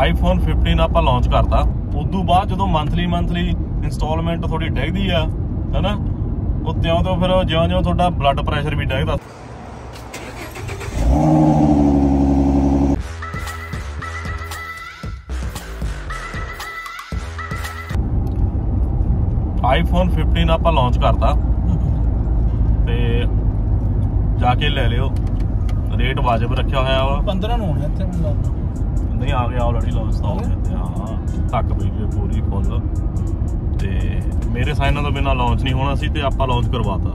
IPhone 15 ਆਪਾਂ launch ਕਰਤਾ। ਉਦੋਂ ਬਾਅਦ ਜਦੋਂ ਮੰਥਲੀ ਇੰਸਟਾਲਮੈਂਟ ਥੋੜੀ ਡੈਗਦੀ ਆ ਹੈਨਾ, ਉਹ ਤਿਉਂ ਤੋਂ ਫਿਰ ਜਿਉਂ ਤੁਹਾਡਾ ਬਲੱਡ ਪ੍ਰੈਸ਼ਰ ਵੀ ਡੈਗਦਾ। ਆਈਫੋਨ 15 ਆਪਾਂ ਲਾਂਚ ਕਰਤਾ ਤੇ ਜਾ ਕੇ ਲੈ ਲਿਓ, रेट वाजिब रखा हुआ। 15 ਨੂੰ ਹੋਣਾ ਇੱਥੇ ਮੈਨੂੰ नहीं आ गया ऑलरेडी लॉन्च तो हाँ तक पी गई पूरी फुल तो मेरे साइनों तो बिना लॉन्च नहीं होना सी तो आप लॉन्च करवाता।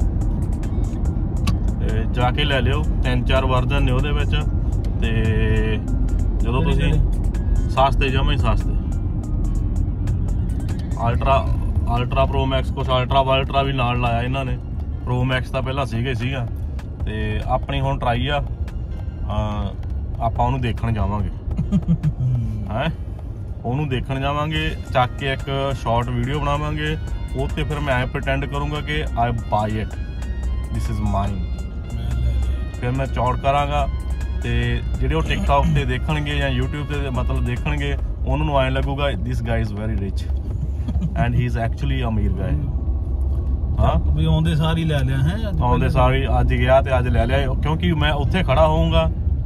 जाके लै लियो, 3-4 वर्जन ने वो जो सस्ते जमा ही सस्ते अल्ट्रा प्रो मैक्स कुछ अल्ट्रा भी नाल लाया इन्होंने। प्रो मैक्स तो पहला सीगा तो अपनी हुण ट्राई आ आप देखण जावांगे है उन्होंने देखने जावांगे चक के एक शॉर्ट वीडियो बनावांगे वो तो फिर मैं ऐ प्रटेंड करूँगा कि I buy it this is mine. फिर मैं चौड़ कराँगा तो जो टिकटॉक से देखेंगे या यूट्यूब से मतलब देखेंगे उन्होंने ऐ लगूगा this guy is very rich and he is actually अमीर गाय। हाँ आउंदे सार ही लै लिया है, आउंदे सार ही अज गया तो अज लै लिया क्योंकि मैं उत्थे खड़ा होऊंगा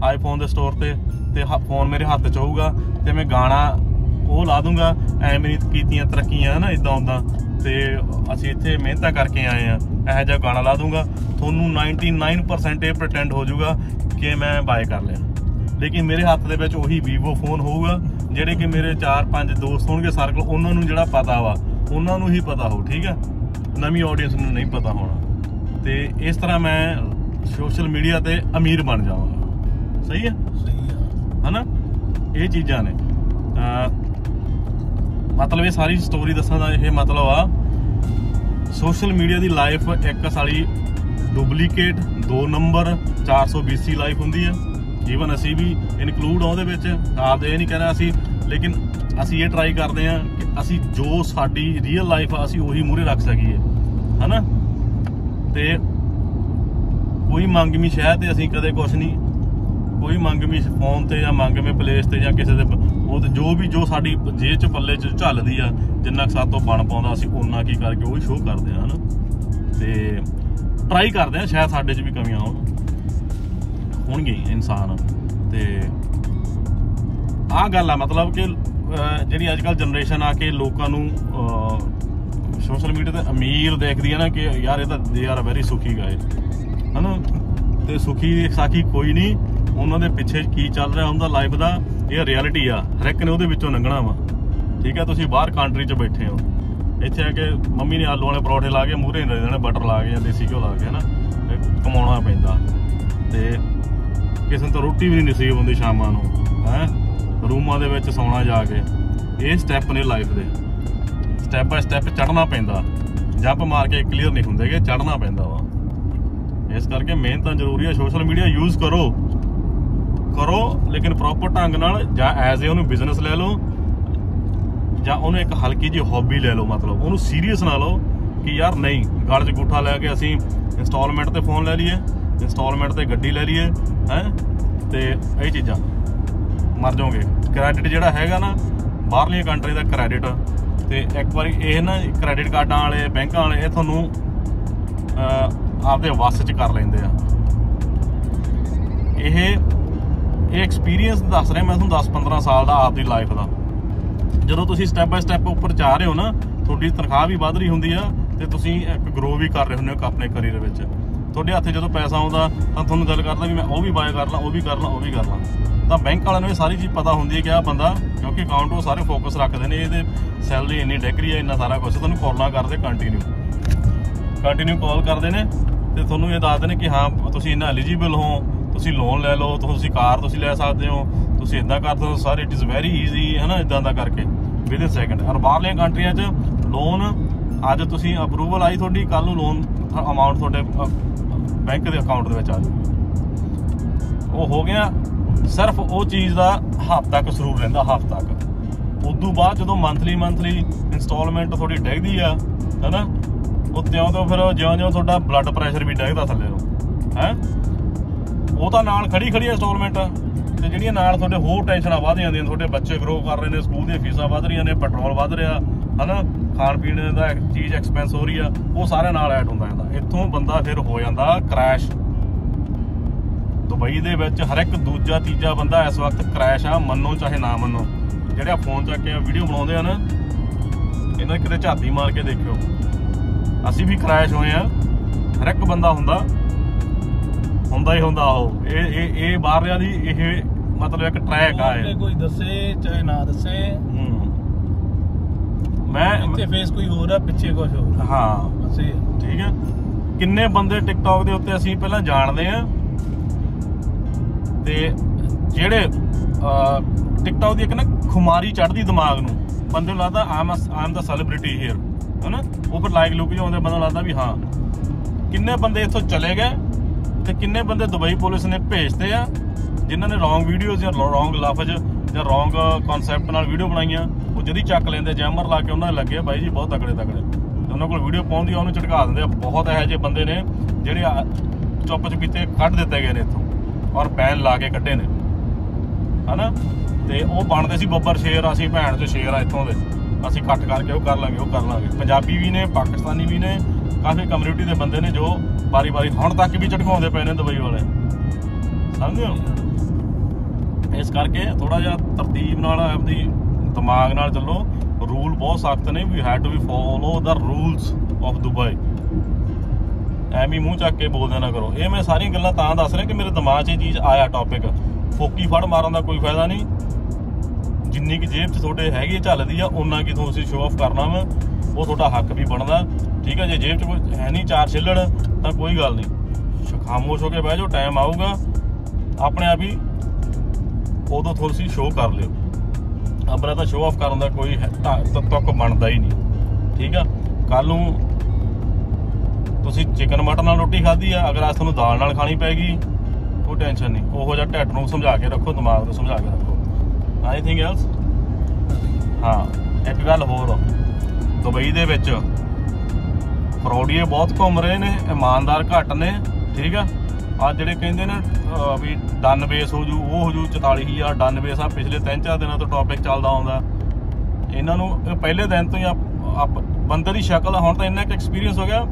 आईफोन के स्टोर पर तो फोन मेरे हाथ च होगा तो मैं गाना वो ला दूंगा ऐवें कीतियां तरक्कियां है ना इदा उदा तो असं इतने मेहनत करके आए हैं यह जहा गाना ला दूंगा थोनू 99% ये प्रटेंड हो जाऊगा कि मैं बाय कर लिया। लेकिन मेरे हाथ के विच उही वीवो फोन होगा जेडे कि मेरे 4-5 दोस्त होणगे सर्कल उन्होंने जिहड़ा पता वा उन्होंने ही पता हो, ठीक है नवी ऑडियंस नूं नहीं पता होना। तो इस तरह मैं सोशल मीडिया ते अमीर बन जावांगा। सही है है ना ये चीज़ा ने मतलब ये सारी स्टोरी दसा का यह मतलब आ सोशल मीडिया की लाइफ एक सारी डुप्लीकेट 2 नंबर 420 लाइफ होंगी है। ईवन असी भी इनकलूड आते आप नहीं कहना असी, लेकिन असी ये ट्राई करते हैं कि असी जो साड़ी रियल लाइफ असी उही मूहरे रख सकी है ना। तो कोई मंगमी शह तो असी कदे कुछ नहीं, कोई मंगमी फोन से या मंगमी प्लेस से या किसी के जो साड़ी जेब च पल्ले च झलदी आ जिन्ना सातों बन पाउंदा असीं उन्ना की करके वो शो करते हैं ना। तो ट्राई करते हैं शायद साडे च भी कमियां होणगी इंसान तो आ गल आ मतलब कि जिहड़ी अजकल जनरेशन आके लोकां नूं सोशल मीडिया ते अमीर देखदी है ना कि यार ये दे आर वेरी सुखी गाए है ना। तो सुखी साखी कोई नहीं, उन्होंने पिछे की चल रहा उनका लाइफ का यह रियलिटी आ हर एक ने वो लंघना वा। ठीक है तुम बाहर कंट्री च बैठे हो इतने आके मम्मी ने आलू वाले परौठे ला के मूहरे नहीं रहने बटर ला के या देसी घ्यो ला के है ना कमा पैदा तो किसी ने तो रोटी भी नहीं नसीब होंगी शामा है रूमा के सोना जाके। ये स्टैप ने लाइफ के स्टैप बाय स्टैप चढ़ना पैंता, जंप मार के क्लीयर नहीं होंगे चढ़ना पैंता वा। इस करके मेहनत जरूरी है, सोशल मीडिया यूज़ करो लेकिन प्रॉपर ढंग नाल जां एज ए उहनूं बिजनेस लै लो जां उहनूं एक हल्की जी हॉबी लै लो, मतलब उहनूं सीरीयस ना लो कि यार नहीं गल च गुठा लै के असीं इंस्टॉलमेंट ते फोन लै लीए इंस्टॉलमेंट ते गड्डी लै लीए हैं ते इह चीज़ां मर जाओगे। क्रैडिट जिहड़ा हैगा ना बाहरली कंट्री दा क्रैडिट ते एक वारी इह ना क्रैडिट कार्डां वाले बैंकां वाले इह तुहानूं आपदे वस च कर लैंदे आ। इह ये एक्सपीरियंस दस रहा मैं तुहानूं 10-15 साल का आपकी लाइफ का जो तुम स्टैप बाय स्टैप उपर जा रहे हो ना थोड़ी तनख्वाह भी वध रही होंगी है तो तुसीं एक ग्रो भी कर रहे होंगे अपने करियर में। थोड़े हाथ जो पैसा आता तो तुहानूं दिल करता भी मैं वो भी बाय कर ला वो भी कर ला वो भी कर ला तो बैंक वालों ने सारी चीज़ पता होंगी है कि आ बंदा क्योंकि अकाउंट वो सारे फोकस रखते हैं ये सैलरी इन्नी डिग्री है इन्ना सारा कुछ तुहानूं कॉल करते कंटीन्यू कॉल करते हैं तो तुहानूं ये दसते हैं कि हाँ तुसीं इन्ना एलिजिबल हो तुसी लोन लै लो तुसी कार तुसी लै सकते हो तुसी इदा कर सकते हो सारे इट इज़ वेरी ईजी है ना इदा का करके विद इन सैकेंड। और बाहरलिया कंट्रिया लोन अज तुसी अप्रूवल आई थोड़ी कल नूं लोन अमाउंट थोड़े बैंक के अकाउंट आ जाए। वो हो गया सिर्फ वो चीज़ का हफ्ता कसरूर रहिंदा हफ्ता तक। उदू बाद जो मंथली इंस्टॉलमेंट थोड़ी डिगदी आ है ना वो त्यों तो फिर ज्यों थोड़ा ब्लड प्रैशर भी डिगदा थल्ले है। वो तो नाल खड़ी इंस्टॉलमेंट ਤੇ ਜਿਹੜੀਆਂ ਨਾਲ ਤੁਹਾਡੇ ਹੋਰ ਟੈਨਸ਼ਨਾਂ ਵਧ ਜਾਂਦੀਆਂ, ਤੁਹਾਡੇ ਬੱਚੇ ਗਰੋ ਕਰ ਰਹੇ ਨੇ, ਸਕੂਲ ਦੀਆਂ ਫੀਸਾਂ ਵਧ ਰਹੀਆਂ ਨੇ, ਪੈਟਰੋਲ ਵਧ ਰਿਹਾ ਹੈ ਨਾ, ਖਾਣ ਪੀਣ ਦਾ ਚੀਜ਼ ਐਕਸਪੈਂਸ ਹੋ ਰਹੀ ਆ, ਉਹ ਸਾਰਿਆਂ ਨਾਲ ਐਡ ਹੁੰਦਾ ਜਾਂਦਾ। ਇੱਥੋਂ ਬੰਦਾ ਫਿਰ ਹੋ ਜਾਂਦਾ ਕਰੈਸ਼। ਦੁਬਈ ਦੇ ਵਿੱਚ ਹਰ ਇੱਕ ਦੂਜਾ ਤੀਜਾ ਬੰਦਾ ਇਸ ਵਕਤ ਕਰੈਸ਼ ਆ, ਮੰਨੋ ਚਾਹੇ ਨਾ ਮੰਨੋ। ਜਿਹੜੇ ਫੋਨ ਚੱਕ ਕੇ ਵੀਡੀਓ ਬਣਾਉਂਦੇ ਆ ਨਾ, ਇਹਨਾਂ ਕਿਤੇ ਝਾਤੀ ਮਾਰ ਕੇ ਦੇਖਿਓ, ਅਸੀਂ ਵੀ ਕਰੈਸ਼ ਹੋਏ ਆ। ਹਰ ਇੱਕ ਬੰਦਾ ਹੁੰਦਾ ਹੀ ਹੁੰਦਾ। ਉਹ ਇਹ ਬਾਹਰਿਆਂ ਦੀ ਇਹ ਮਤਲਬ ਇੱਕ ਟਰੈਕ ਆ, ਕੋਈ ਦੱਸੇ ਚਾਹੇ ਨਾ ਦੱਸੇ। ਮੈਂ ਇੱਥੇ ਫੇਸ ਕੋਈ ਹੋਰ ਆ, ਪਿੱਛੇ ਕੁਝ ਹੋਰ। ਹਾਂ ਬਸ ਇਹ ਠੀਕ ਆ। ਕਿੰਨੇ ਬੰਦੇ ਟਿਕਟੌਕ ਦੇ ਉੱਤੇ ਅਸੀਂ ਪਹਿਲਾਂ ਜਾਣਦੇ ਆ, ਤੇ ਜਿਹੜੇ ਟਿਕਟੌਕ ਦੀ ਇੱਕ ਨਾ ਖੁਮਾਰੀ ਚੜ੍ਹਦੀ ਦਿਮਾਗ ਨੂੰ, ਬੰਦੇ ਨੂੰ ਲੱਗਦਾ ਆਮ ਦਾ ਸੈਲੀਬ੍ਰਿਟੀ ਹੇਅਰ ਹੈ ਨਾ, ਉਹ ਫਿਰ ਲਾਈਕ ਲੁਕ ਜਾਂਦੇ, ਬੰਦੇ ਨੂੰ ਲੱਗਦਾ ਵੀ ਹਾਂ। ਕਿੰਨੇ ਬੰਦੇ ਇੱਥੋਂ ਚਲੇ ਗਏ ਤੇ ਕਿੰਨੇ ਬੰਦੇ ਦੁਬਈ ਪੁਲਿਸ ਨੇ ਭੇਜਦੇ ਆ, ਜਿਨ੍ਹਾਂ ਨੇ ਰੋਂਗ ਵੀਡੀਓਜ਼ ਜਾਂ ਰੋਂਗ ਲਫ਼ਜ਼ ਜਾਂ ਰੋਂਗ ਕਨਸੈਪਟ ਨਾਲ ਵੀਡੀਓ ਬਣਾਈਆਂ। ਉਹ ਜਦੀ ਚੱਕ ਲੈਂਦੇ ਜੈਮਰ ਲਾ ਕੇ, ਉਹਨਾਂ ਲੱਗੇ ਬਾਈ ਜੀ ਬਹੁਤ ਤਕੜੇ, ਉਹਨਾਂ ਕੋਲ ਵੀਡੀਓ ਪਹੁੰਚਦੀ ਆ, ਉਹਨੂੰ ਝਟਕਾ ਦਿੰਦੇ ਆ। ਬਹੁਤ ਇਹੋ ਜਿਹੇ ਬੰਦੇ ਨੇ ਜਿਹੜੇ ਚੁੱਪ ਚੁਪੀਤੇ ਕੱਢ ਦਿੱਤੇ ਗਏ ਨੇ ਇੱਥੋਂ, ਔਰ ਪੈਨ ਲਾ ਕੇ ਕੱਢੇ ਨੇ ਹੈ ਨਾ। ਤੇ ਉਹ ਬਣਦੇ ਸੀ ਬੱਬਰ ਸ਼ੇਰ, ਅਸੀਂ ਭੈਣ ਚੋਂ ਸ਼ੇਰ ਆ ਇੱਥੋਂ ਦੇ, ਅਸੀਂ ਕੱਟ ਕਰਕੇ ਉਹ ਕਰ ਲਾਂਗੇ ਉਹ ਕਰ ਲਾਂਗੇ। ਪੰਜਾਬੀ ਵੀ ਨੇ, ਪਾਕਿਸਤਾਨੀ ਵੀ ਨੇ, ਕਾਫੀ ਕਮਿਊਨਿਟੀ ਦੇ ਬੰਦੇ ਨੇ ਜੋ ਵਾਰੀ ਵਾਰੀ ਹੁਣ ਤੱਕ ਵੀ ਝਟਕਾਉਂਦੇ ਪਏ ਨੇ ਦੁਬਈ ਵਾਲੇ, ਸਮਝਦੇ ਹੋ। ਇਸ ਕਰਕੇ ਥੋੜ੍ਹਾ ਜਿਹਾ ਤਰਤੀਬ ਨਾਲ, ਆਪਣੀ ਦਿਮਾਗ ਨਾਲ ਚੱਲੋ। ਰੂਲ ਬਹੁਤ ਸਖਤ ਨੇ, we had to we follow the rules of Dubai. ਐਵੇਂ ਮੂੰਹ ਚੱਕ ਕੇ ਬੋਲਦੇ ਨਾ ਕਰੋ। ਇਹ ਮੈਂ ਸਾਰੀਆਂ ਗੱਲਾਂ ਤਾਂ ਦੱਸ ਰਿਹਾ ਕਿ ਮੇਰੇ ਦਿਮਾਗ 'ਚ ਇਹ ਚੀਜ਼ ਆਇਆ ਟੌਪਿਕ। ਫੋਕੀ ਫੜ ਮਾਰਨ ਦਾ ਕੋਈ ਫਾਇਦਾ ਨਹੀਂ, ਜਿੰਨੀ ਕਿ ਜੇਬ 'ਚ ਤੁਹਾਡੇ ਹੈਗੀ ਝੱਲਦੀ ਆ, ਓਨਾ ਕਿ ਤੁਸੀਂ ਸ਼ੋਅ ਆਫ ਕਰਨਾ ਵਾ, ਉਹ ਤੁਹਾਡਾ ਹੱਕ ਵੀ ਬਣਦਾ, ਠੀਕ ਹੈ। ਜੇ ਜੇਬ 'ਚ ਕੋਈ ਹੈ ਨਹੀਂ ਚਾਰ ਛਿੱਲੜ, ਤਾਂ ਕੋਈ ਗੱਲ ਨਹੀਂ, ਖਾਮੋਸ਼ ਹੋ ਕੇ ਬਹਿ ਜਾਓ, ਟਾਈਮ ਆਊਗਾ ਆਪਣੇ ਆਪ ਹੀ, ਉਦੋਂ ਤੁਸੀਂ ਸ਼ੋਅ ਕਰ ਲਿਓ। ਆਪਣਾ ਤਾਂ ਸ਼ੋਅ ਆਫ ਕਰਨ ਦਾ ਕੋਈ ਤੁੱਕ ਬਣਦਾ ਹੀ ਨਹੀਂ, ਠੀਕ ਆ। ਕੱਲ੍ਹ ਨੂੰ ਤੁਸੀਂ ਚਿਕਨ ਮਟਨ ਨਾਲ ਰੋਟੀ ਖਾਧੀ ਆ, ਅਗਰ ਅੱਜ ਤੁਹਾਨੂੰ ਦਾਲ ਨਾਲ ਖਾਣੀ ਪੈ ਗਈ, ਕੋਈ ਟੈਨਸ਼ਨ ਨਹੀਂ। ਉਹੋ ਜਿਹਾ ਢਿੱਡ ਨੂੰ ਸਮਝਾ ਕੇ ਰੱਖੋ, ਦਿਮਾਗ ਨੂੰ ਸਮਝਾ ਕੇ ਰੱਖੋ। Anything else? ਹਾਂ, ਇੱਕ ਗੱਲ ਹੋਰ, ਦੁਬਈ ਦੇ ਵਿੱਚ ਫਰੋਡੀਏ ਬਹੁਤ ਘੁੰਮ ਰਹੇ ਨੇ, ਇਮਾਨਦਾਰ ਘੱਟ ਨੇ, ਠੀਕ ਆ। ਅੱਜ ਜਿਹੜੇ ਕਹਿੰਦੇ ਨੇ ਵੀ ਡੋਨਬੇਸ ਹੋ ਜੂ, ਉਹ ਹੋ ਜੂ 44,000 ਡੋਨਬੇਸ ਆ। ਪਿਛਲੇ 3-4 ਦਿਨਾਂ ਤੋਂ ਟੌਪਿਕ ਚੱਲਦਾ ਆਉਂਦਾ। ਇਹਨਾਂ ਨੂੰ ਪਹਿਲੇ ਦਿਨ ਤੋਂ ਹੀ ਬੰਦੇ ਦੀ ਸ਼ਕਲ, ਹੁਣ ਤਾਂ ਇੰਨਾ ਕੁ ਐਕਸਪੀਰੀਅੰਸ ਹੋ ਗਿਆ,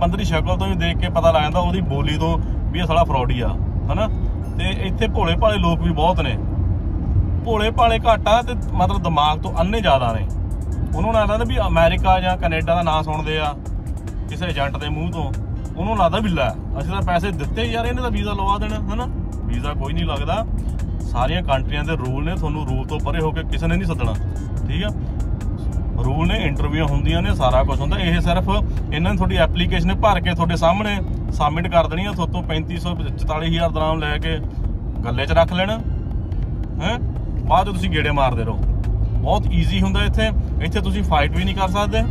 ਬੰਦੇ ਦੀ ਸ਼ਕਲ ਤੋਂ ਹੀ ਦੇਖ ਕੇ ਪਤਾ ਲੱਗ ਜਾਂਦਾ, ਉਹਦੀ ਬੋਲੀ ਤੋਂ ਵੀ ਇਹ ਸਾਲਾ ਫਰੋਡੀ ਆ, ਹੈ ਨਾ। ਅਤੇ ਇੱਥੇ ਭੋਲੇ ਭਾਲੇ ਲੋਕ ਵੀ ਬਹੁਤ ਨੇ, ਭੋਲੇ ਭਾਲੇ ਘੱਟ ਆ, ਅਤੇ ਮਤਲਬ ਦਿਮਾਗ ਤੋਂ ਅੰਨੇ ਜ਼ਿਆਦਾ ਨੇ। ਉਹਨੂੰ ਲੱਗਦਾ ਵੀ ਅਮਰੀਕਾ ਜਾਂ ਕੈਨੇਡਾ ਦਾ ਨਾਂ ਸੁਣਦੇ ਆ ਕਿਸੇ ਏਜੰਟ ਦੇ ਮੂੰਹ ਤੋਂ, ਉਹਨੂੰ ਲੱਗਦਾ ਵੀ ਲੈ ਅਸੀਂ ਤਾਂ ਪੈਸੇ ਦਿੱਤੇ ਯਾਰ, ਇਹਨੇ ਤਾਂ ਵੀਜ਼ਾ ਲਵਾ ਦੇਣਾ, ਹੈ ਨਾ। ਵੀਜ਼ਾ ਕੋਈ ਨਹੀਂ ਲੱਗਦਾ, ਸਾਰੀਆਂ ਕੰਟਰੀਆਂ ਦੇ ਰੂਲ ਨੇ, ਤੁਹਾਨੂੰ ਰੂਲ ਤੋਂ ਪਰੇ ਹੋ ਕੇ ਕਿਸੇ ਨੇ ਨਹੀਂ ਸੱਦਣਾ, ਠੀਕ ਆ। ਰੂਲ ਨੇ, ਇੰਟਰਵਿਊ ਹੁੰਦੀਆਂ ਨੇ, ਸਾਰਾ ਕੁਛ ਹੁੰਦਾ। ਇਹ ਸਿਰਫ ਇਹਨਾਂ ਨੇ ਤੁਹਾਡੀ ਐਪਲੀਕੇਸ਼ਨ ਭਰ ਕੇ ਤੁਹਾਡੇ ਸਾਹਮਣੇ ਸਬਮਿਟ ਕਰ ਦੇਣੀ ਆ, ਤੁਹਾਤੋਂ 35,000 ਦਰਾਮ ਲੈ ਕੇ ਗੱਲੇ 'ਚ ਰੱਖ ਲੈਣਾ, ਹੈਂ। ਬਾਅਦ ਤੁਸੀਂ ਗੇੜੇ ਮਾਰਦੇ ਰਹੋ। ਬਹੁਤ ਈਜ਼ੀ ਹੁੰਦਾ ਇੱਥੇ। ਇੱਥੇ ਤੁਸੀਂ ਫਾਈਟ ਵੀ ਨਹੀਂ ਕਰ ਸਕਦੇ,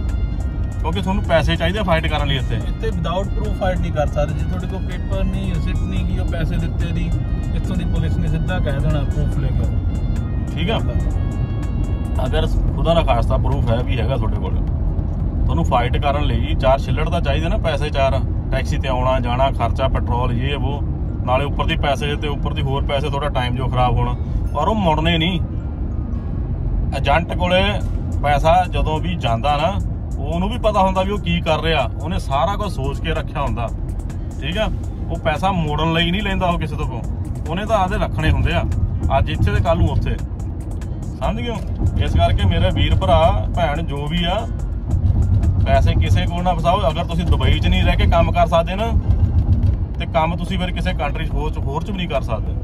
ਕਿਉਂਕਿ ਤੁਹਾਨੂੰ ਪੈਸੇ ਚਾਹੀਦੇ ਫਾਈਟ ਕਰਨ ਲਈ। ਇੱਥੇ ਵਿਦਆਊਟ ਪ੍ਰੂਫ ਫਾਈਟ ਨਹੀਂ ਕਰ ਸਕਦੇ। ਜੇ ਤੁਹਾਡੇ ਕੋਲ ਪੇਪਰ ਨਹੀਂ, ਰਸੀਦ ਨਹੀਂ ਕਿ ਉਹ ਪੈਸੇ ਦਿੱਤੇ ਦੀ, ਇੱਥੋਂ ਦੀ ਪੁਲਿਸ ਨੇ ਸਿੱਧਾ ਕਹਿ ਦੇਣਾ ਪ੍ਰੂਫ ਲੈ ਕੇ, ਠੀਕ ਆ। ਅਗਰ ਖੁਦਾ ਨਾ ਖਾਸਤਾ ਪ੍ਰੂਫ ਹੈ ਵੀ ਹੈਗਾ ਤੁਹਾਡੇ ਕੋਲ, ਤੁਹਾਨੂੰ ਫਾਈਟ ਕਰਨ ਲਈ ਚਾਰ ਛਿੱਲੜ ਤਾਂ ਚਾਹੀਦੇ ਨਾ, ਪੈਸੇ ਚਾਰ, ਟੈਕਸੀ 'ਤੇ ਆਉਣਾ ਜਾਣਾ, ਖਰਚਾ, ਪੈਟਰੋਲ, ਇਹ ਵੋ, ਨਾਲੇ ਉੱਪਰ ਦੀ ਪੈਸੇ ਅਤੇ ਉੱਪਰ ਦੀ ਹੋਰ ਪੈਸੇ, ਤੁਹਾਡਾ ਟਾਈਮ ਜੋ ਖਰਾਬ ਹੋਣਾ। ਪਰ ਉਹ ਮੁੜਨੇ ਨਹੀਂ। ਏਜੰਟ ਕੋਲ ਪੈਸਾ ਜਦੋਂ ਵੀ ਜਾਂਦਾ ਨਾ, ਉਹਨੂੰ ਵੀ ਪਤਾ ਹੁੰਦਾ ਵੀ ਉਹ ਕੀ ਕਰ ਰਿਹਾ, ਉਹਨੇ ਸਾਰਾ ਕੁਝ ਸੋਚ ਕੇ ਰੱਖਿਆ ਹੁੰਦਾ, ਠੀਕ ਆ। ਉਹ ਪੈਸਾ ਮੋੜਨ ਲਈ ਨਹੀਂ ਲੈਂਦਾ ਉਹ ਕਿਸੇ ਤੋਂ ਕੋਲ, ਉਹਨੇ ਤਾਂ ਆਪਦੇ ਰੱਖਣੇ ਹੁੰਦੇ ਆ, ਅੱਜ ਇੱਥੇ ਅਤੇ ਕੱਲ੍ਹ ਨੂੰ ਉੱਥੇ, ਸਮਝ ਗਏ ਹੋ। ਇਸ ਕਰਕੇ ਮੇਰੇ ਵੀਰ ਭਰਾ ਭੈਣ ਜੋ ਵੀ ਆ, ਪੈਸੇ ਕਿਸੇ ਕੋਲ ਨਾ ਫਸਾਓ। ਅਗਰ ਤੁਸੀਂ ਦੁਬਈ 'ਚ ਨਹੀਂ ਰਹਿ ਕੇ ਕੰਮ ਕਰ ਸਕਦੇ ਨਾ, ਤੇ ਕੰਮ ਤੁਸੀਂ ਫਿਰ ਕਿਸੇ ਕੰਟਰੀ 'ਚ ਹੋਰ 'ਚ ਵੀ ਨਹੀਂ ਕਰ ਸਕਦੇ।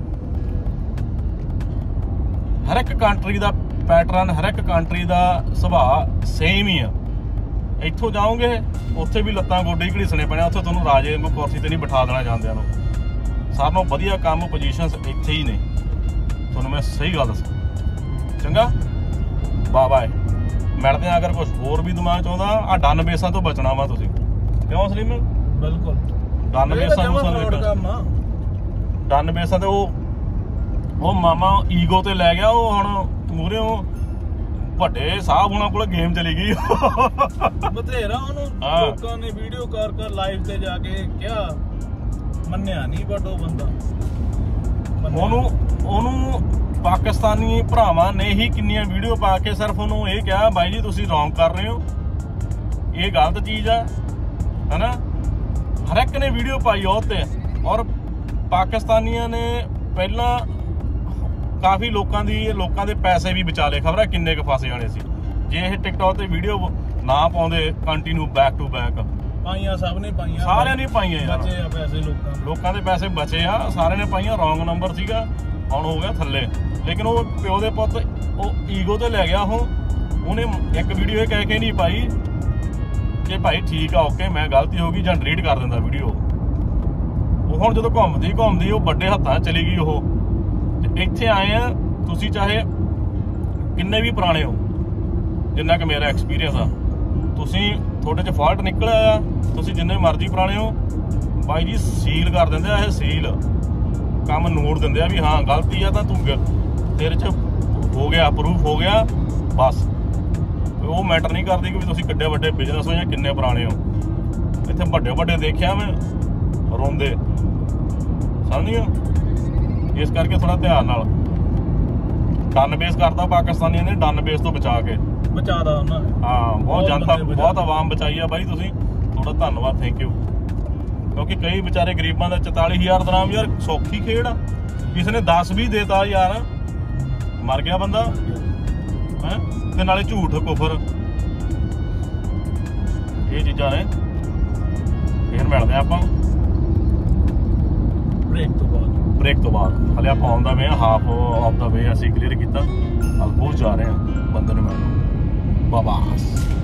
ਹਰ ਇੱਕ ਕੰਟਰੀ ਦਾ ਪੈਟਰਨ, ਹਰ ਇੱਕ ਕੰਟਰੀ ਦਾ ਸੁਭਾਅ ਸੇਮ ਹੀ ਆ। ਇੱਥੋਂ ਜਾਓਗੇ ਉੱਥੇ ਵੀ ਲੱਤਾਂ ਗੋਡੇ ਘੜੀਸਣੇ ਪੈਣੇ, ਉੱਥੇ ਤੁਹਾਨੂੰ ਰਾਜੇ ਵਾਂਗੂ ਕੁਰਸੀ 'ਤੇ ਨਹੀਂ ਬਿਠਾ ਦੇਣਾ ਜਾਂਦਿਆਂ ਨੂੰ। ਸਾਰਿਆਂ ਨਾਲੋਂ ਵਧੀਆ ਕੰਮ ਪੋਜੀਸ਼ਨਸ ਇੱਥੇ ਹੀ ਨੇ, ਤੁਹਾਨੂੰ ਮੈਂ ਸਹੀ ਗੱਲ ਦੱਸਾਂ। ਚੰਗਾ, ਬਾਏ ਬਾਏ, ਮਿਲਦੇ ਹਾਂ। ਅਗਰ ਕੁਝ ਹੋਰ ਵੀ ਦਿਮਾਗ 'ਚ ਆਉਂਦਾ, ਆ ਡੋਨਬੇਸਾਂ ਤੋਂ ਬਚਣਾ ਵਾ ਤੁਸੀਂ, ਕਿਉਂ ਸਲੀਮ? ਬਿਲਕੁਲ ਡੋਨਬੇਸਾਂ ਨੂੰ ਸਾਨੂੰ ਡੋਨਬੇਸਾਂ 'ਤੇ ਉਹ ਮਾਮਾ ਈਗੋ 'ਤੇ ਲੈ ਗਿਆ। ਉਹ ਹੁਣ ਮੂਹਰੇੋਂ ਵੱਡੇ ਸਾਹਿਬ ਉਹਨਾਂ ਕੋਲ ਗੇਮ ਚਲੀ ਗਈ ਬਥੇਰਾ। ਉਹਨੂੰ ਲੋਕਾਂ ਨੇ ਵੀਡੀਓ ਕਰ ਲਾਈਵ 'ਤੇ ਜਾ ਕੇ ਕਿਹਾ, ਮੰਨਿਆ ਨਹੀਂ, ਬਟ ਉਹ ਬੰਦਾ ओनू पाकिस्तानी भरावां ने ही किन्नियां वीडियो पा के सिर्फ ओनू ये कहा भाई जी तुसीं रॉन्ग कर रहे हो, ये गलत चीज़ है ना। हर एक ने वीडियो पाई होते और पाकिस्तानियों ने पहला काफ़ी लोगों के पैसे भी बचाले, खबर है किन्ने क फसे होने से जे ये टिकटॉक पर वीडियो ना पाते कंटिन्यू बैक टू बैक। पाइया सब ने पाइया, सारे ने पाइया, बचे पैसे लोगों के पैसे बचे आ, सारे ने पाइया। रॉन्ग नंबर सीगा, हुण हो गया थले। लेकिन वो प्यो दे पुत वो ईगो तो लै गया, उन्हें एक वीडियो कह के नहीं पाई कि भाई ठीक आ ओके मैं गलती होगी जां डिलीट कर दिंदा वीडियो। ਹੁਣ ਜਦੋਂ ਘੁੰਮਦੀ ਘੁੰਮਦੀ ਉਹ ਵੱਡੇ ਹੱਥਾਂ ਚਲੀ ਗਈ। ਉਹ ਇੱਥੇ ਆਏ ਆ ਤੁਸੀਂ ਚਾਹੇ ਕਿੰਨੇ ਵੀ ਪੁਰਾਣੇ ਹੋ, ਜਿੰਨਾ ਕਿ ਮੇਰਾ ਐਕਸਪੀਰੀਅੰਸ ਆ, ਤੁਸੀਂ ਤੁਹਾਡੇ 'ਚ ਫਾਲਟ ਨਿਕਲਿਆ ਆ, ਤੁਸੀਂ ਜਿੰਨੇ ਮਰਜ਼ੀ ਪੁਰਾਣੇ ਹੋ ਬਾਈ ਜੀ ਸੀਲ ਕਰ ਦਿੰਦੇ ਆ। ਇਹ ਸੀਲ ਕੰਮ ਨੋਟ ਦਿੰਦੇ ਆ ਵੀ ਹਾਂ ਗਲਤੀ ਆ ਤਾਂ ਤੂੰ ਤੇਰੇ 'ਚ ਹੋ ਗਿਆ ਪ੍ਰੂਫ ਹੋ ਗਿਆ ਬਸ। ਉਹ ਮੈਟਰ ਨਹੀਂ ਕਰਦੀ ਕਿ ਤੁਸੀਂ ਕਿੱਡੇ ਵੱਡੇ ਬਿਜ਼ਨਸ ਹੋ ਜਾਂ ਕਿੰਨੇ ਪੁਰਾਣੇ ਹੋ। ਇੱਥੇ ਵੱਡੇ ਵੱਡੇ ਦੇਖਿਆ ਮੈਂ ਰੋਂਦੇ, समझिए। इस करके थोड़ा ध्यान नाल डनबेस करता पाकिस्तानियों ने, डनबेस तो बचा के बचाता उन्होंने। हाँ बहुत जनता बहुत आवाम बचाई है भाई, तुसीं थोड़ा धन्नवाद थैंक यू। क्योंकि कई बेचारे गरीबों का 44,000 दराम यार सौखी खेड़ आ, किसी ने 10 भी देता यार मर गया बंदा है। तो नाले झूठ कुफर ये चीज़ा ने। फिर मिलते हैं आप ब्रेक तो बाद हले आप on the way, half of the way असीं क्लीयर किया, बहुत जा रहे हैं बंदे ने। मैं बाबास